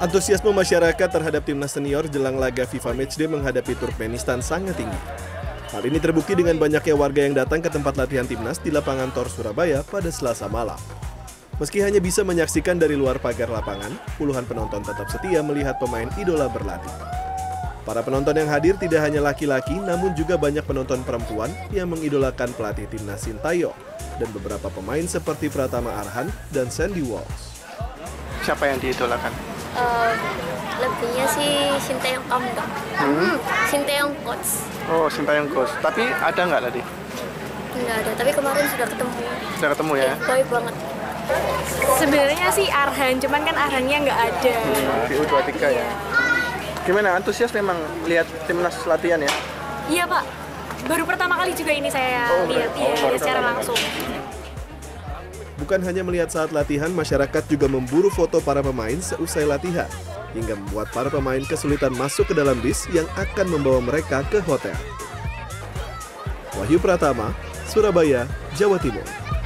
Antusiasme masyarakat terhadap timnas senior jelang laga FIFA Matchday menghadapi Turkmenistan sangat tinggi. Hal ini terbukti dengan banyaknya warga yang datang ke tempat latihan timnas di lapangan Thor Surabaya pada Selasa malam. Meski hanya bisa menyaksikan dari luar pagar lapangan, puluhan penonton tetap setia melihat pemain idola berlatih. Para penonton yang hadir tidak hanya laki-laki, namun juga banyak penonton perempuan yang mengidolakan pelatih timnas Shin Tae-yong dan beberapa pemain seperti Pratama Arhan dan Sandy Walsh. Siapa yang diidolakan? Lebihnya sih Shin Tae-yong Shin Tae-yong coach. Oh, Shin Tae-yong coach. Tapi ada nggak tadi? Nggak ada, tapi kemarin sudah ketemu. Sudah ketemu ya? Baik banget. Sebenarnya sih Arhan, cuman kan Arhannya nggak ada. Di U23 ya? Gimana, antusias memang lihat timnas latihan ya? Iya Pak, baru pertama kali juga ini saya lihat secara langsung. Bukan hanya melihat saat latihan, masyarakat juga memburu foto para pemain seusai latihan, hingga membuat para pemain kesulitan masuk ke dalam bis yang akan membawa mereka ke hotel. Wahyu Pratama, Surabaya, Jawa Timur.